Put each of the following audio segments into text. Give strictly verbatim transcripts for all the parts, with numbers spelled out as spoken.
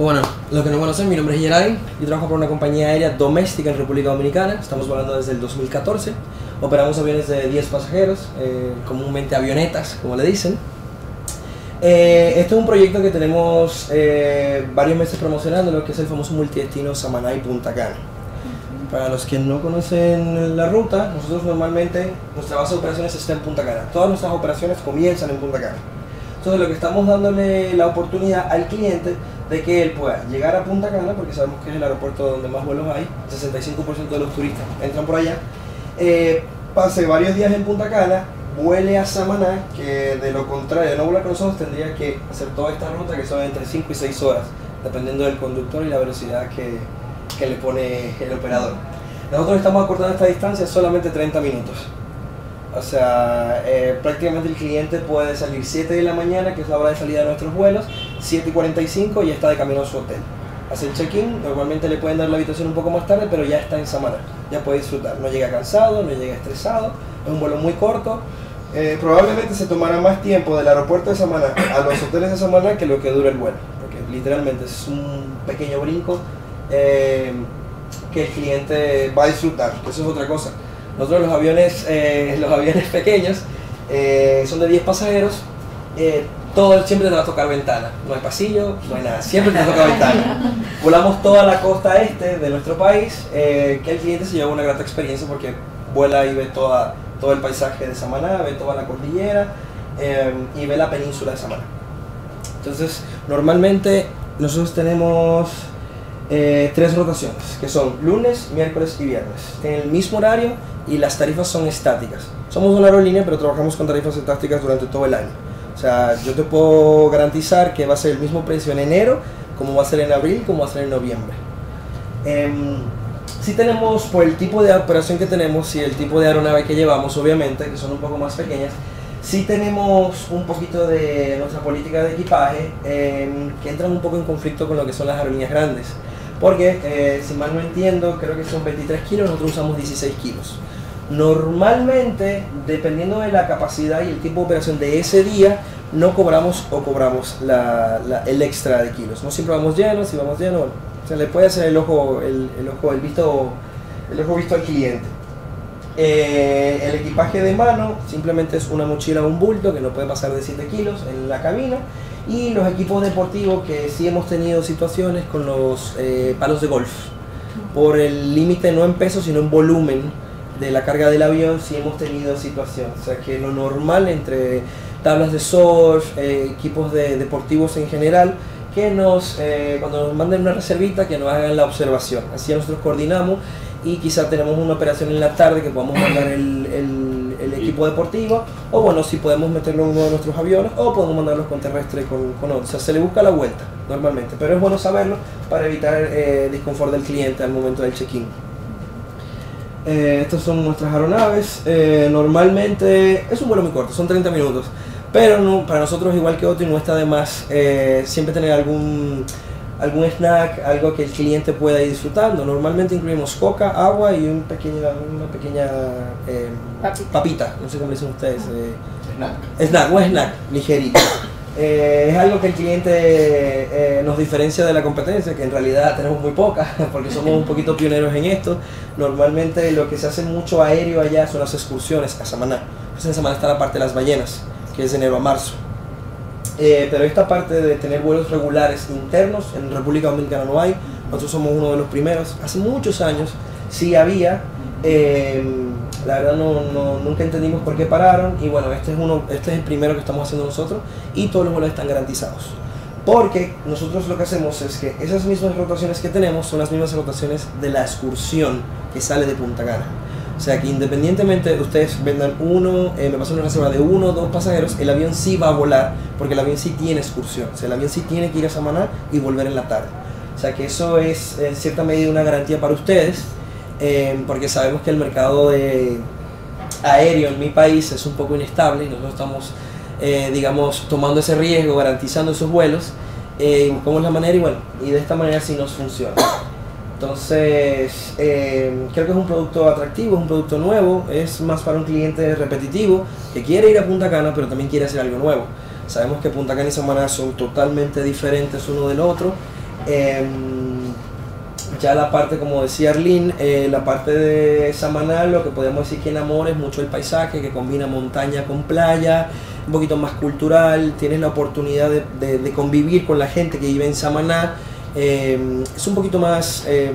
Bueno, los que no conocen, mi nombre es Yeray, yo trabajo por una compañía aérea doméstica en República Dominicana, estamos volando desde el dos mil catorce, operamos aviones de diez pasajeros, eh, comúnmente avionetas, como le dicen. Eh, este es un proyecto que tenemos eh, varios meses promocionando, lo que es el famoso multidestino Samaná y Punta Cana. Para los que no conocen la ruta, nosotros normalmente, nuestra base de operaciones está en Punta Cana. Todas nuestras operaciones comienzan en Punta Cana. Entonces lo que estamos dándole la oportunidad al cliente de que él pueda llegar a Punta Cana, porque sabemos que es el aeropuerto donde más vuelos hay, sesenta y cinco por ciento de los turistas entran por allá, eh, pase varios días en Punta Cana, vuele a Samaná, que de lo contrario, de no volar con nosotros, tendría que hacer toda esta ruta que son entre cinco y seis horas, dependiendo del conductor y la velocidad que, que le pone el operador. Nosotros estamos acortando esta distancia solamente treinta minutos. O sea, eh, prácticamente el cliente puede salir siete de la mañana, que es la hora de salida de nuestros vuelos, siete y cuarenta y cinco y está de camino a su hotel. Hace el check-in, normalmente le pueden dar la habitación un poco más tarde, pero ya está en Samaná, ya puede disfrutar. No llega cansado, no llega estresado, es un vuelo muy corto. Eh, probablemente se tomará más tiempo del aeropuerto de Samaná a los hoteles de Samaná que lo que dura el vuelo, porque literalmente es un pequeño brinco eh, que el cliente va a disfrutar, eso es otra cosa. Nosotros los aviones, eh, los aviones pequeños eh, son de diez pasajeros, eh, todo, siempre te va a tocar ventana, no hay pasillo, no hay nada, siempre te va a tocar ventana. Volamos toda la costa este de nuestro país, eh, que el cliente se lleva una grata experiencia porque vuela y ve toda, todo el paisaje de Samaná, ve toda la cordillera eh, y ve la península de Samaná. Entonces, normalmente nosotros tenemos eh, tres rotaciones, que son lunes, miércoles y viernes, en el mismo horario, y las tarifas son estáticas. Somos una aerolínea, pero trabajamos con tarifas estáticas durante todo el año. O sea, yo te puedo garantizar que va a ser el mismo precio en enero, como va a ser en abril, como va a ser en noviembre. Eh, si tenemos, por el tipo de operación que tenemos y el tipo de aeronave que llevamos, obviamente, que son un poco más pequeñas, si tenemos un poquito de nuestra política de equipaje, eh, que entran un poco en conflicto con lo que son las aerolíneas grandes. Porque, eh, si mal no entiendo, creo que son veintitrés kilos, nosotros usamos dieciséis kilos. Normalmente, dependiendo de la capacidad y el tipo de operación de ese día, no cobramos o cobramos la, la, el extra de kilos. No siempre vamos llenos, si vamos llenos, bueno, se le puede hacer el ojo, el, el ojo, el visto, el ojo visto al cliente. Eh, el equipaje de mano simplemente es una mochila o un bulto que no puede pasar de siete kilos en la cabina. Y los equipos deportivos, que sí hemos tenido situaciones con los eh, palos de golf. Por el límite no en peso, sino en volumen de la carga del avión, sí hemos tenido situaciones. O sea que lo normal entre tablas de surf, eh, equipos de, deportivos en general, que nos eh, cuando nos manden una reservita, que nos hagan la observación. Así nosotros coordinamos y quizá tenemos una operación en la tarde que podamos mandar el... el el equipo deportivo, o bueno, si podemos meterlo en uno de nuestros aviones, o podemos mandarlos con terrestre con, con otro. O sea, se le busca la vuelta normalmente, pero es bueno saberlo para evitar eh, disconfort del cliente al momento del check-in. Eh, estas son nuestras aeronaves. Eh, normalmente es un vuelo muy corto, son treinta minutos, pero no, para nosotros, igual que otro, y no está de más eh, siempre tener algún algún snack, algo que el cliente pueda ir disfrutando. Normalmente incluimos coca, agua y un pequeño, una pequeña eh, papita. papita, no sé cómo le dicen ustedes. Eh, snack. Snack, un snack ligerito. Eh, es algo que el cliente eh, nos diferencia de la competencia, que en realidad tenemos muy poca, porque somos un poquito pioneros en esto. Normalmente lo que se hace mucho aéreo allá son las excursiones a Samaná. Pues en Samaná está la parte de las ballenas, que es de enero a marzo. Eh, pero esta parte de tener vuelos regulares internos, en República Dominicana no hay. Nosotros somos uno de los primeros. Hace muchos años sí había, eh, la verdad no, no, nunca entendimos por qué pararon, y bueno, este es, uno, este es el primero que estamos haciendo nosotros, y todos los vuelos están garantizados. Porque nosotros lo que hacemos es que esas mismas rotaciones que tenemos son las mismas rotaciones de la excursión que sale de Punta Cana. O sea que independientemente de ustedes vendan uno, eh, me pasó una reserva de uno o dos pasajeros, el avión sí va a volar, porque el avión sí tiene excursión. O sea, el avión sí tiene que ir a Samaná y volver en la tarde. O sea que eso es en cierta medida una garantía para ustedes, eh, porque sabemos que el mercado de aéreo en mi país es un poco inestable, y nosotros estamos, eh, digamos, tomando ese riesgo, garantizando esos vuelos, eh, y buscamos la manera, y bueno, y de esta manera sí nos funciona. Entonces, eh, creo que es un producto atractivo, es un producto nuevo, es más para un cliente repetitivo que quiere ir a Punta Cana, pero también quiere hacer algo nuevo. Sabemos que Punta Cana y Samaná son totalmente diferentes uno del otro, Eh, ya la parte, como decía Arlín, eh, la parte de Samaná, lo que podemos decir que enamora es mucho el paisaje, que combina montaña con playa, un poquito más cultural, tienes la oportunidad de, de, de convivir con la gente que vive en Samaná, eh, es un poquito más, eh,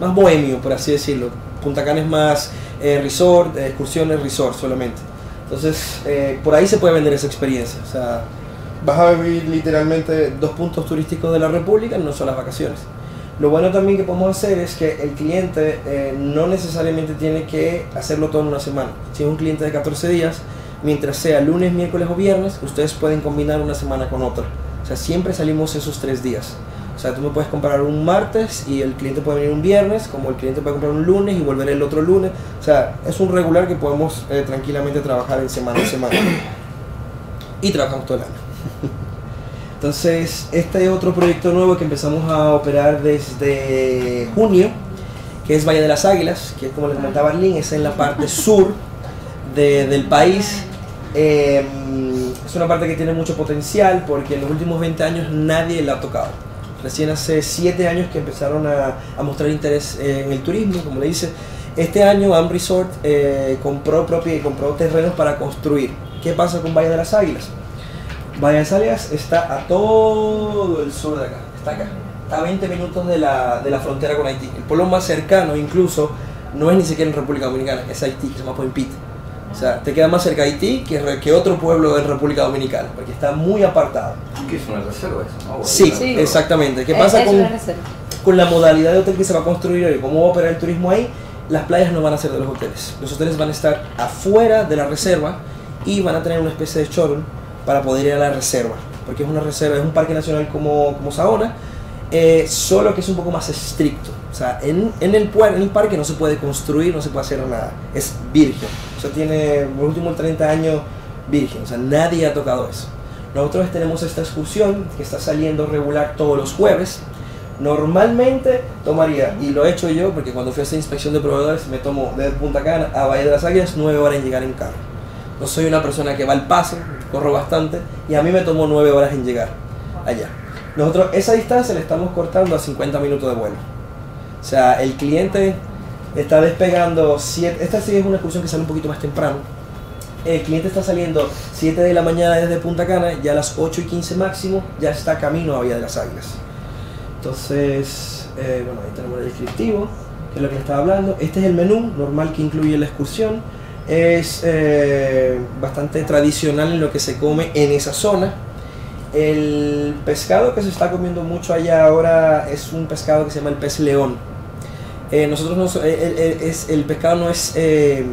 más bohemio, por así decirlo. Punta Cana es más eh, resort, eh, excursiones, resort solamente. Entonces, eh, por ahí se puede vender esa experiencia. O sea, vas a vivir literalmente dos puntos turísticos de la República en una sola vacaciones. Lo bueno también que podemos hacer es que el cliente eh, no necesariamente tiene que hacerlo todo en una semana. Si es un cliente de catorce días, mientras sea lunes, miércoles o viernes, ustedes pueden combinar una semana con otra. O sea, siempre salimos esos tres días. O sea, tú me puedes comprar un martes y el cliente puede venir un viernes, como el cliente puede comprar un lunes y volver el otro lunes. O sea, es un regular que podemos eh, tranquilamente trabajar en semana a semana. Y trabajamos todo el año. Entonces, este es otro proyecto nuevo que empezamos a operar desde junio, que es Valle de las Águilas, que es como les comentaba Arlín, es en la parte sur de, del país. Eh, es una parte que tiene mucho potencial porque en los últimos veinte años nadie la ha tocado. Recién hace siete años que empezaron a, a mostrar interés eh, en el turismo, como le dice. Este año Am Resort eh, compró, propia, compró terrenos para construir. ¿Qué pasa con Valle de las Águilas? Bahía de las Águilas está a todo el sur de acá, está acá, está a veinte minutos de la, de la frontera con Haití. El pueblo más cercano incluso no es ni siquiera en República Dominicana, es Haití, que se llama Pompit. O sea, te queda más cerca Haití que, que otro pueblo en República Dominicana, porque está muy apartado. ¿Qué es una reserva eso? No, sí, sí, exactamente. ¿Qué pasa con, con la modalidad de hotel que se va a construir hoy? ¿Cómo va a operar el turismo ahí? Las playas no van a ser de los hoteles. Los hoteles van a estar afuera de la reserva y van a tener una especie de showroom para poder ir a la reserva, porque es una reserva, es un parque nacional como, como Saona, eh, solo que es un poco más estricto. O sea, en, en, el, en el parque no se puede construir, no se puede hacer nada, es virgen. O sea, tiene los últimos treinta años virgen, o sea, nadie ha tocado eso. Nosotros tenemos esta excursión que está saliendo regular todos los jueves. Normalmente tomaría, y lo he hecho yo, porque cuando fui a esta inspección de proveedores me tomo desde Punta Cana a Bahía de las Águilas nueve horas en llegar en carro. No soy una persona que va al paso, corro bastante, y a mí me tomó nueve horas en llegar allá. Nosotros esa distancia la estamos cortando a cincuenta minutos de vuelo. O sea, el cliente está despegando siete, esta sí es una excursión que sale un poquito más temprano. El cliente está saliendo siete de la mañana desde Punta Cana, ya a las ocho y quince máximo, ya está camino a Bahía de las Águilas. Entonces, eh, bueno, ahí tenemos el descriptivo, que es lo que estaba hablando. Este es el menú normal que incluye la excursión. Es eh, bastante tradicional en lo que se come en esa zona. El pescado que se está comiendo mucho allá ahora es un pescado que se llama el pez león. Eh, nosotros no, el, el, el, el pescado no es, eh,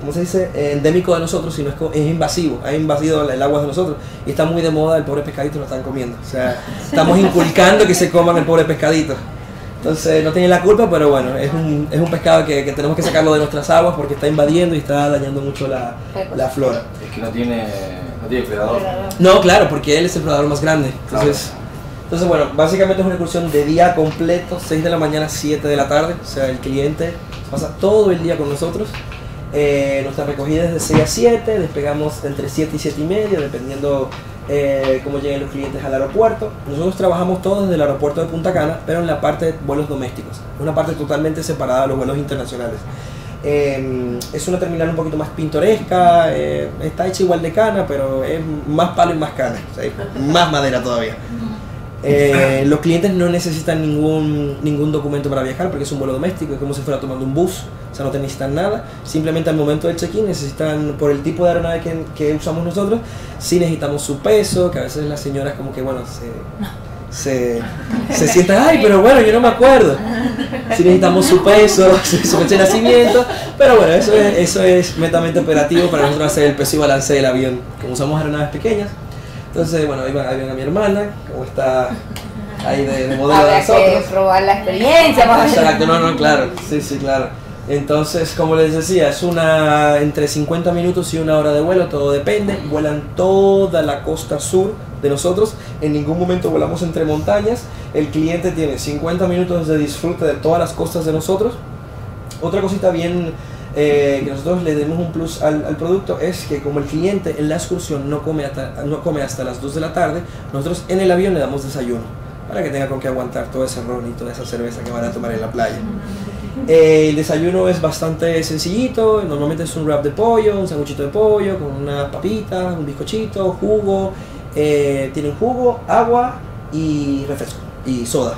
¿cómo se dice?, endémico de nosotros, sino es, es invasivo. Ha invadido el agua de nosotros y está muy de moda. El pobre pescadito lo están comiendo. O sea, estamos inculcando que se coman el pobre pescadito. Entonces no tiene la culpa, pero bueno, es un, es un pescado que, que tenemos que sacarlo de nuestras aguas porque está invadiendo y está dañando mucho la, la flora. Es que no tiene, no tiene predador. No, claro, porque él es el predador más grande. Entonces, claro. Entonces bueno, básicamente es una excursión de día completo, seis de la mañana, siete de la tarde. O sea, el cliente pasa todo el día con nosotros. Eh, nuestra recogida es de seis a siete, despegamos entre siete y siete y media, dependiendo Eh, cómo lleguen los clientes al aeropuerto. Nosotros trabajamos todos desde el aeropuerto de Punta Cana, pero en la parte de vuelos domésticos, una parte totalmente separada de los vuelos internacionales. Eh, es una terminal un poquito más pintoresca, eh, está hecha igual de cana, pero es más palo y más cana, o sea, hay más madera todavía. Eh, los clientes no necesitan ningún, ningún documento para viajar porque es un vuelo doméstico, es como si fuera tomando un bus, o sea, no te necesitan nada. Simplemente al momento del check-in necesitan, por el tipo de aeronave que, que usamos nosotros, sí necesitamos su peso, que a veces las señoras como que, bueno, se, se, se sientan, ay, pero bueno, yo no me acuerdo. Sí necesitamos su peso, su fecha de nacimiento, pero bueno, eso es, eso es metamente operativo para nosotros hacer el peso y balance del avión, como usamos aeronaves pequeñas. Entonces, bueno, ahí va, ahí viene a mi hermana, como está ahí de, de modelo. Habrá de nosotros. Habrá que probar la experiencia. Exacto, no, no, claro, sí, sí, claro. Entonces, como les decía, es una entre cincuenta minutos y una hora de vuelo, todo depende. Vuelan toda la costa sur de nosotros, en ningún momento volamos entre montañas. El cliente tiene cincuenta minutos de disfrute de todas las costas de nosotros. Otra cosita bien Eh, que nosotros le demos un plus al, al producto es que como el cliente en la excursión no come, hasta, no come hasta las dos de la tarde, nosotros en el avión le damos desayuno. para que tenga con qué aguantar todo ese ron y toda esa cerveza que van a tomar en la playa. Eh, el desayuno es bastante sencillito, normalmente es un wrap de pollo, un sanguchito de pollo con unas papitas, un bizcochito, jugo, eh, tienen jugo, agua y refresco y soda.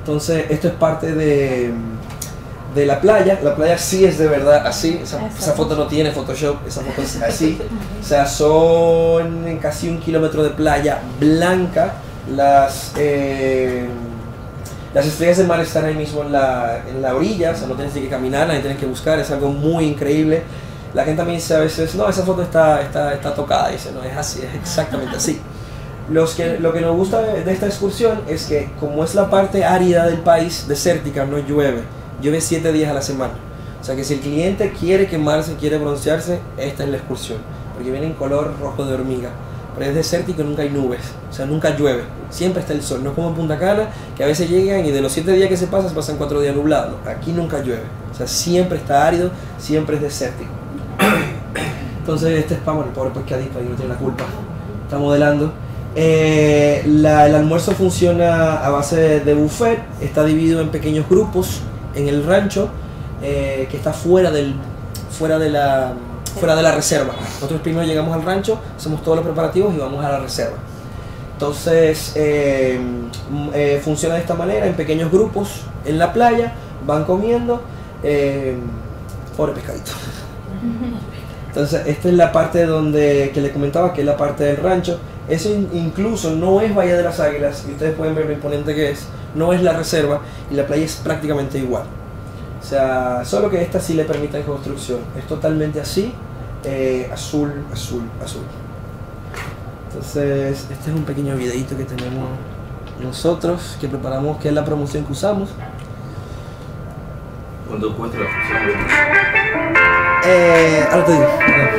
Entonces esto es parte de, de la playa. La playa sí es de verdad así, esa, esa foto no tiene Photoshop, esa foto es así. O sea, son casi un kilómetro de playa blanca, las... Eh, las estrellas del mar están ahí mismo en la, en la orilla, o sea, no tienes que caminar, ahí tienes que buscar, es algo muy increíble. La gente también dice a veces, no, esa foto está, está, está tocada, dice, no, es así, es exactamente así. Los que, lo que nos gusta de, de esta excursión es que, como es la parte árida del país, desértica, no llueve, llueve siete días a la semana. O sea que si el cliente quiere quemarse, quiere broncearse, esta es la excursión, porque viene en color rojo de hormiga. Pero es desértico y nunca hay nubes, o sea, nunca llueve, siempre está el sol. No es como en Punta Cana, que a veces llegan y de los siete días que se pasan, pasan cuatro días nublados. Aquí nunca llueve, o sea, siempre está árido, siempre es desértico. Entonces este es para, bueno, el pobre pescadito, ahí no tiene la culpa, está modelando. Eh, la, el almuerzo funciona a base de, de buffet, está dividido en pequeños grupos en el rancho, eh, que está fuera del, fuera de la... fuera de la reserva. Nosotros primero llegamos al rancho, hacemos todos los preparativos y vamos a la reserva. Entonces eh, eh, funciona de esta manera, en pequeños grupos en la playa, van comiendo, eh, pobre pescadito. Entonces esta es la parte donde, que les comentaba, que es la parte del rancho. Eso in, incluso no es Bahía de las Águilas, y ustedes pueden ver lo imponente que es, no es la reserva y la playa es prácticamente igual. O sea, solo que esta sí le permite construcción, es totalmente así, eh, azul, azul, azul. Entonces, este es un pequeño videito que tenemos nosotros, que preparamos, que es la promoción que usamos. ¿Cuánto cuesta la promoción? Eh, ahora te digo. Ahora.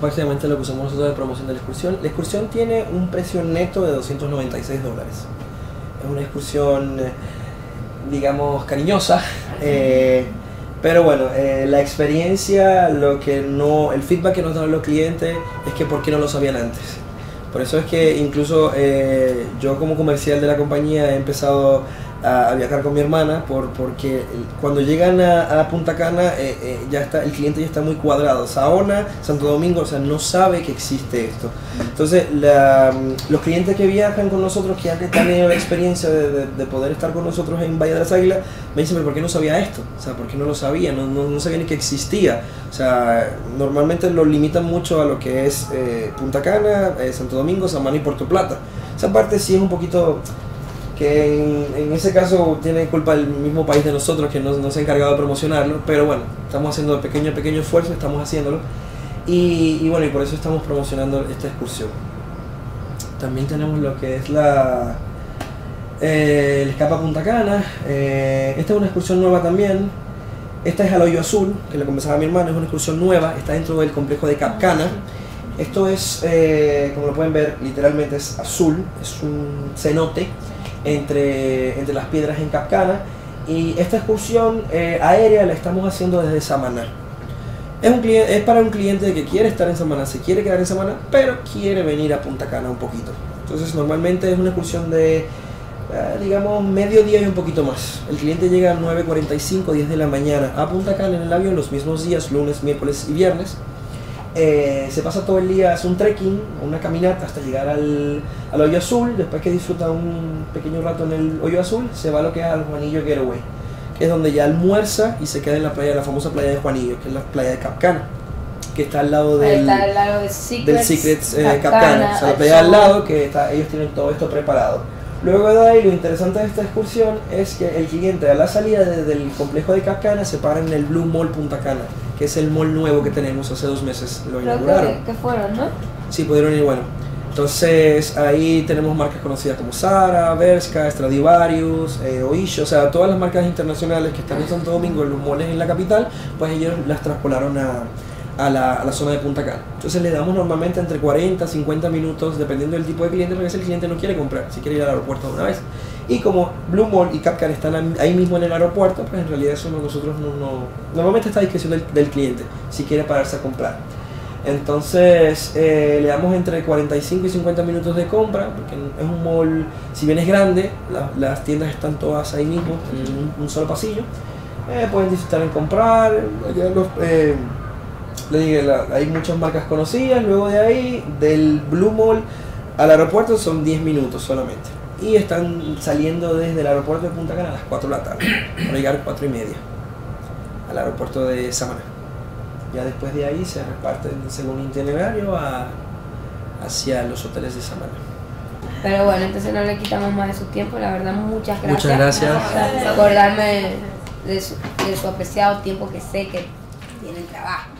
Básicamente lo que usamos nosotros de promoción de la excursión. La excursión tiene un precio neto de doscientos noventa y seis dólares. Es una excursión, digamos, cariñosa, eh, pero bueno, eh, la experiencia, lo que no, el feedback que nos dan los clientes es que por qué no lo sabían antes. Por eso es que incluso eh, yo, como comercial de la compañía, he empezado a, a viajar con mi hermana, por, porque cuando llegan a, a Punta Cana, eh, eh, ya está, el cliente ya está muy cuadrado. Saona, Santo Domingo, o sea, no sabe que existe esto. Entonces, la, los clientes que viajan con nosotros, que han tenido la experiencia de, de, de poder estar con nosotros en Valle de las Águilas, me dicen, pero ¿por qué no sabía esto? O sea, ¿por qué no lo sabía? No, no, no sabía ni que existía. O sea, normalmente lo limitan mucho a lo que es eh, Punta Cana, eh, Santo Domingo, Samaná y Puerto Plata. Esa parte sí es un poquito que en, en ese caso tiene culpa el mismo país de nosotros, que no, no se ha encargado de promocionarlo, pero bueno, estamos haciendo pequeño, pequeño esfuerzo, estamos haciéndolo, y, y bueno, y por eso estamos promocionando esta excursión. También tenemos lo que es la eh, el Cap Punta Cana. Eh, esta es una excursión nueva también. Esta es al Hoyo Azul, que le comenzaba a mi hermano, es una excursión nueva, está dentro del complejo de Cap Cana. Esto es, eh, como lo pueden ver, literalmente es azul, es un cenote entre, entre las piedras en Cap Cana. Y esta excursión eh, aérea la estamos haciendo desde Samaná. Es, un cliente, es para un cliente que quiere estar en Samaná, se quiere quedar en Samaná, pero quiere venir a Punta Cana un poquito. Entonces normalmente es una excursión de, digamos, medio día y un poquito más. El cliente llega a nueve cuarenta y cinco, diez de la mañana a Punta Cana en el avión los mismos días, lunes, miércoles y viernes. Eh, se pasa todo el día, hace un trekking, una caminata hasta llegar al, al Hoyo Azul. Después que disfruta un pequeño rato en el Hoyo Azul, se va a lo que es al Juanillo Getaway, que es donde ya almuerza y se queda en la playa, la famosa playa de Juanillo, que es la playa de Cap Cana, que está al lado del, está al lado de Secrets, del Secrets eh, Cap Cana, o sea, la playa al lado, que está, ellos tienen todo esto preparado. Luego de ahí, lo interesante de esta excursión es que el cliente a la salida de, del complejo de Cap Cana se para en el Blue Mall Punta Cana, que es el mall nuevo que tenemos hace dos meses, lo Creo inauguraron. Que, que fueron, ¿no? Sí, pudieron ir, bueno. Entonces, ahí tenemos marcas conocidas como Zara, Berska, Stradivarius, eh, Oisho, o sea, todas las marcas internacionales que están en Santo Domingo, en los malls en la capital, pues ellos las traspolaron a... A la, a la zona de Punta Cana. Entonces le damos normalmente entre cuarenta a cincuenta minutos, dependiendo del tipo de cliente, porque a veces el cliente no quiere comprar, si quiere ir al aeropuerto de una vez. Y como Blue Mall y Cap Cana están ahí mismo en el aeropuerto, pues en realidad eso nosotros no, no normalmente está a discreción del, del cliente, si quiere pararse a comprar. Entonces eh, le damos entre cuarenta y cinco y cincuenta minutos de compra, porque es un mall, si bien es grande, la, las tiendas están todas ahí mismo, en un, un solo pasillo. Eh, pueden disfrutar en comprar, allá los... Eh, Le dije, la, hay muchas marcas conocidas. Luego de ahí, del Blue Mall al aeropuerto son diez minutos solamente. Y están saliendo desde el aeropuerto de Punta Cana a las cuatro de la tarde, para llegar a las cuatro y media al aeropuerto de Samaná. Ya después de ahí se reparten según itinerario a, hacia los hoteles de Samaná. Pero bueno, entonces no le quitamos más de su tiempo. La verdad, muchas gracias. Muchas gracias. Por acordarme de su, de su apreciado tiempo, que sé que tienen trabajo.